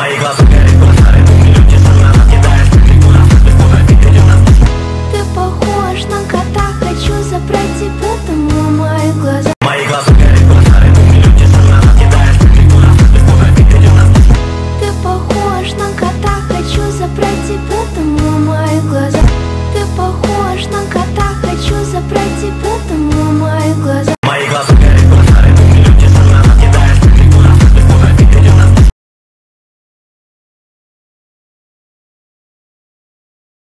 Мои глаза горят, гусары, ты люди, что на нас не даешь, ты у нас, ты скоро видели нас. Ты похож на кота, хочу забрать тебя домой, мои глаза.